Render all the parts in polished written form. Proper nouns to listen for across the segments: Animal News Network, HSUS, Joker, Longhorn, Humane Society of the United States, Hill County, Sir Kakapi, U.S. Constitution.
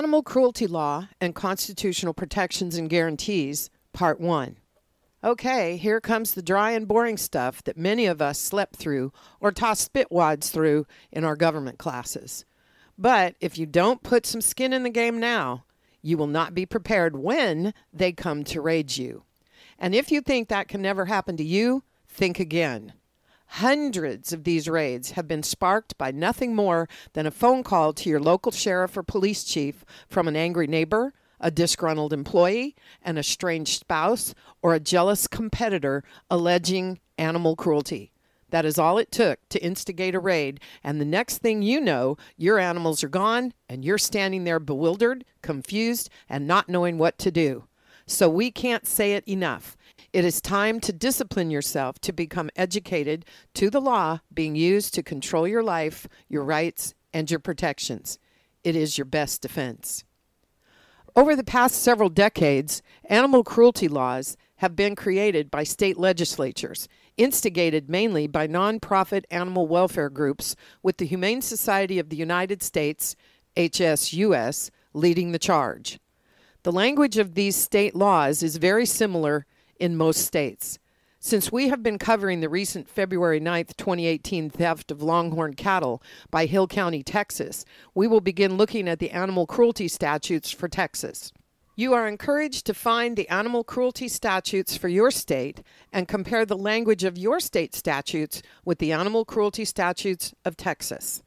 Animal Cruelty Law and Constitutional Protections and Guarantees, Part 1. Okay, here comes the dry and boring stuff that many of us slept through or tossed spitwads through in our government classes. But if you don't put some skin in the game now, you will not be prepared when they come to raid you. And if you think that can never happen to you, think again. Hundreds of these raids have been sparked by nothing more than a phone call to your local sheriff or police chief from an angry neighbor, a disgruntled employee, an estranged spouse, or a jealous competitor alleging animal cruelty. That is all it took to instigate a raid, and the next thing you know, your animals are gone, and you're standing there bewildered, confused, and not knowing what to do. So we can't say it enough. It is time to discipline yourself to become educated to the law being used to control your life, your rights, and your protections. It is your best defense. Over the past several decades, animal cruelty laws have been created by state legislatures, instigated mainly by nonprofit animal welfare groups, with the Humane Society of the United States, HSUS, leading the charge. The language of these state laws is very similar in most states. Since we have been covering the recent February 9, 2018 theft of longhorn cattle by Hill County, Texas, we will begin looking at the animal cruelty statutes for Texas. You are encouraged to find the animal cruelty statutes for your state and compare the language of your state statutes with the animal cruelty statutes of Texas.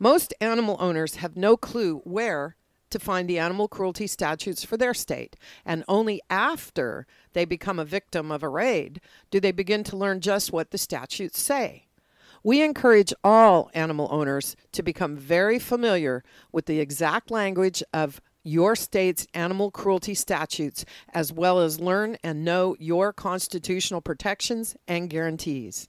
Most animal owners have no clue where to find the animal cruelty statutes for their state, and only after they become a victim of a raid do they begin to learn just what the statutes say. We encourage all animal owners to become very familiar with the exact language of your state's animal cruelty statutes, as well as learn and know your constitutional protections and guarantees.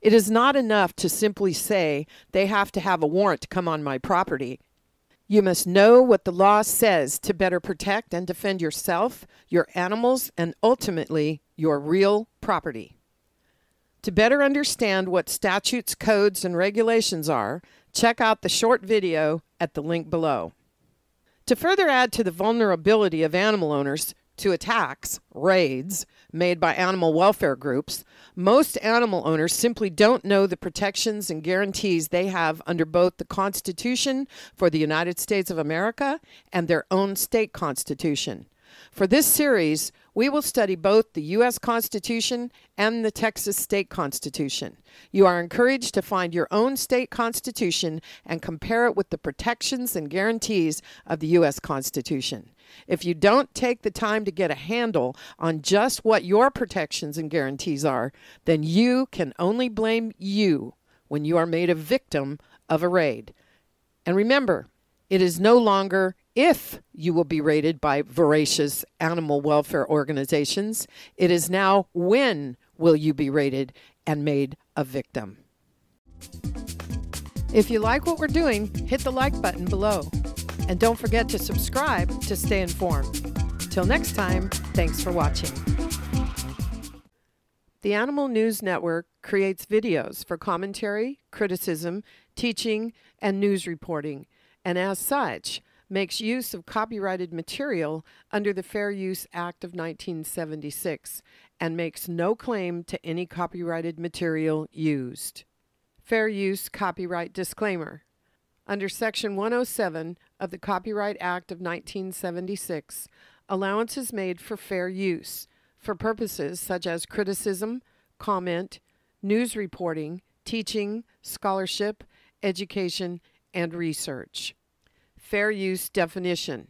It is not enough to simply say they have to have a warrant to come on my property. You must know what the law says to better protect and defend yourself, your animals, and ultimately your real property. To better understand what statutes, codes, and regulations are, check out the short video at the link below. To further add to the vulnerability of animal owners to attacks, raids, made by animal welfare groups, most animal owners simply don't know the protections and guarantees they have under both the Constitution for the United States of America and their own state constitution. For this series, we will study both the U.S. Constitution and the Texas state constitution. You are encouraged to find your own state constitution and compare it with the protections and guarantees of the U.S. Constitution. If you don't take the time to get a handle on just what your protections and guarantees are, then you can only blame you when you are made a victim of a raid. And remember, it is no longer if you will be raided by voracious animal welfare organizations. It is now when will you be raided and made a victim. If you like what we're doing, hit the like button below. And don't forget to subscribe to stay informed. Till next time, thanks for watching. The Animal News Network creates videos for commentary, criticism, teaching, and news reporting, and as such, makes use of copyrighted material under the Fair Use Act of 1976 and makes no claim to any copyrighted material used. Fair Use Copyright Disclaimer. Under Section 107 of the Copyright Act of 1976, allowance is made for fair use for purposes such as criticism, comment, news reporting, teaching, scholarship, education, and research. Fair use definition.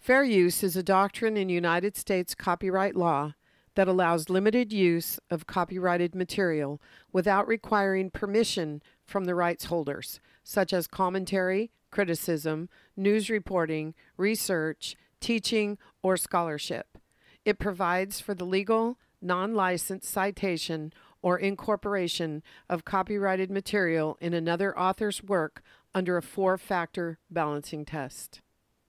Fair use is a doctrine in United States copyright law that allows limited use of copyrighted material without requiring permission from the rights holders, such as commentary, criticism, news reporting, research, teaching, or scholarship. It provides for the legal, non-licensed citation or incorporation of copyrighted material in another author's work under a four-factor balancing test.